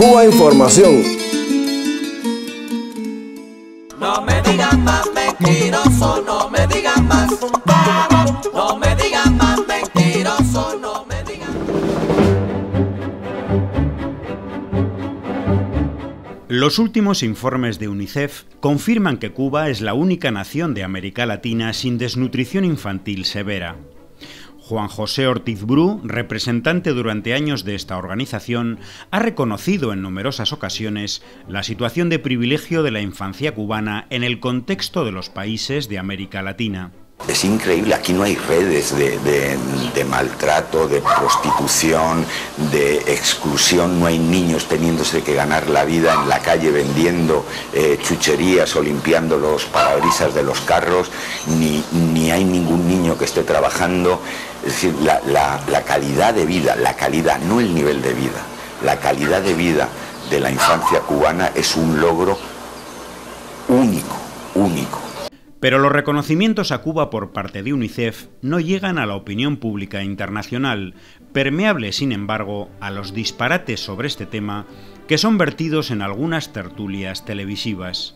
Cuba Información. No me digan más mentiroso, no me digan más. No me digan más mentiroso, no me digan más. Los últimos informes de UNICEF confirman que Cuba es la única nación de América Latina sin desnutrición infantil severa. Juan José Ortiz Bru, representante durante años de esta organización, ha reconocido en numerosas ocasiones la situación de privilegio de la infancia cubana en el contexto de los países de América Latina. Es increíble, aquí no hay redes de maltrato, de prostitución, de exclusión, no hay niños teniéndose que ganar la vida en la calle vendiendo chucherías o limpiando los parabrisas de los carros, ni hay ningún niño que esté trabajando. Es decir, la calidad de vida, la calidad, no el nivel de vida, la calidad de vida de la infancia cubana es un logro único, único. Pero los reconocimientos a Cuba por parte de UNICEF no llegan a la opinión pública internacional, permeable, sin embargo, a los disparates sobre este tema que son vertidos en algunas tertulias televisivas.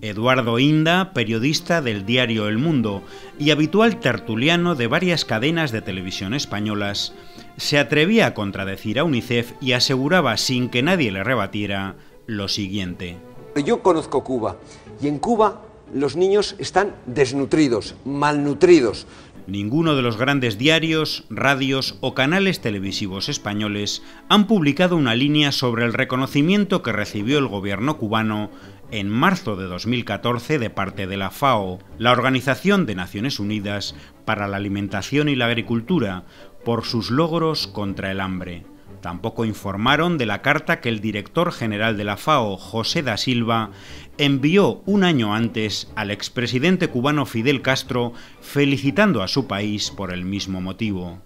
Eduardo Inda, periodista del diario El Mundo y habitual tertuliano de varias cadenas de televisión españolas, se atrevía a contradecir a UNICEF y aseguraba, sin que nadie le rebatiera, lo siguiente. Yo conozco Cuba y en Cuba los niños están desnutridos, malnutridos. Ninguno de los grandes diarios, radios o canales televisivos españoles han publicado una línea sobre el reconocimiento que recibió el gobierno cubano en marzo de 2014 de parte de la FAO, la Organización de Naciones Unidas para la Alimentación y la Agricultura, por sus logros contra el hambre. Tampoco informaron de la carta que el director general de la FAO, José da Silva, envió un año antes al expresidente cubano Fidel Castro felicitando a su país por el mismo motivo.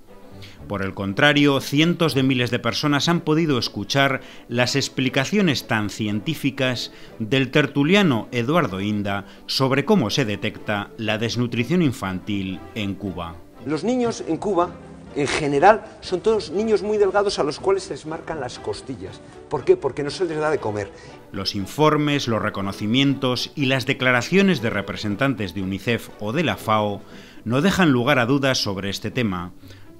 Por el contrario, cientos de miles de personas han podido escuchar las explicaciones tan científicas del tertuliano Eduardo Inda sobre cómo se detecta la desnutrición infantil en Cuba. Los niños en Cuba, en general, son todos niños muy delgados a los cuales se les marcan las costillas. ¿Por qué? Porque no se les da de comer. Los informes, los reconocimientos y las declaraciones de representantes de UNICEF o de la FAO no dejan lugar a dudas sobre este tema.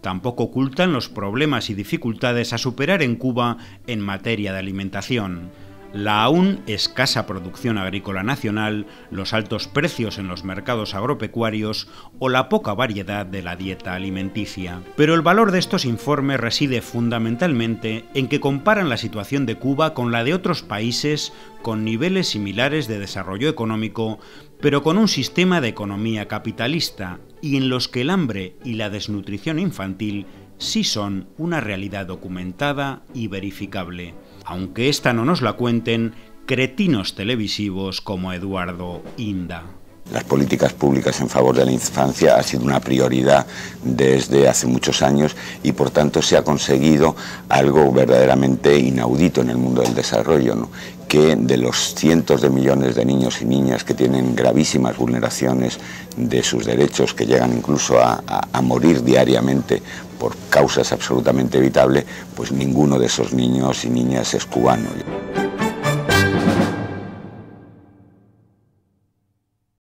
Tampoco ocultan los problemas y dificultades a superar en Cuba en materia de alimentación. La aún escasa producción agrícola nacional, los altos precios en los mercados agropecuarios o la poca variedad de la dieta alimenticia. Pero el valor de estos informes reside fundamentalmente en que comparan la situación de Cuba con la de otros países con niveles similares de desarrollo económico, pero con un sistema de economía capitalista y en los que el hambre y la desnutrición infantil sí son una realidad documentada y verificable. Aunque esta no nos la cuenten cretinos televisivos como Eduardo Inda. Las políticas públicas en favor de la infancia ha sido una prioridad desde hace muchos años y por tanto se ha conseguido algo verdaderamente inaudito en el mundo del desarrollo, ¿no? Que de los cientos de millones de niños y niñas que tienen gravísimas vulneraciones de sus derechos, que llegan incluso a morir diariamente por causas absolutamente evitables, pues ninguno de esos niños y niñas es cubano.